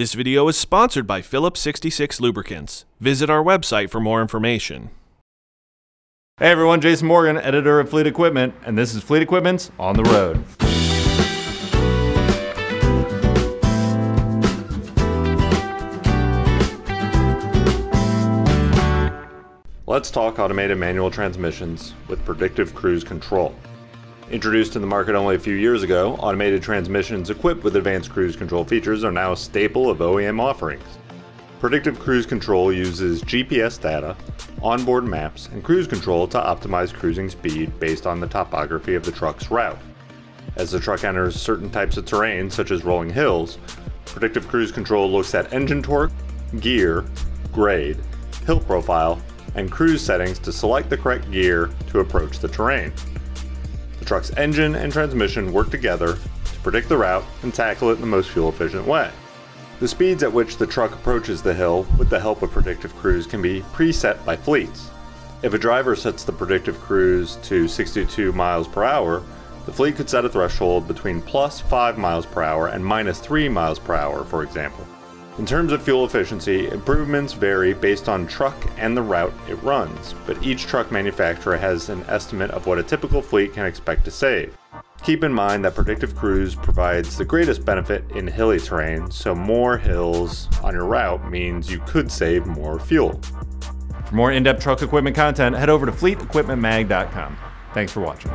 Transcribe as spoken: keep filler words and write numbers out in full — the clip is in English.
This video is sponsored by Philips sixty-six Lubricants. Visit our website for more information. Hey everyone, Jason Morgan, editor of Fleet Equipment, and this is Fleet Equipment's On the Road. Let's talk automated manual transmissions with predictive cruise control. Introduced to the market only a few years ago, automated transmissions equipped with advanced cruise control features are now a staple of O E M offerings. Predictive cruise control uses G P S data, onboard maps, and cruise control to optimize cruising speed based on the topography of the truck's route. As the truck enters certain types of terrain, such as rolling hills, predictive cruise control looks at engine torque, gear, grade, hill profile, and cruise settings to select the correct gear to approach the terrain. The truck's engine and transmission work together to predict the route and tackle it in the most fuel-efficient way. The speeds at which the truck approaches the hill with the help of predictive cruise can be preset by fleets. If a driver sets the predictive cruise to sixty-two miles per hour, the fleet could set a threshold between plus five miles per hour and minus three miles per hour, for example. In terms of fuel efficiency, improvements vary based on truck and the route it runs, but each truck manufacturer has an estimate of what a typical fleet can expect to save. Keep in mind that predictive cruise provides the greatest benefit in hilly terrain, so more hills on your route means you could save more fuel. For more in-depth truck equipment content, head over to Fleet Equipment Mag dot com. Thanks for watching.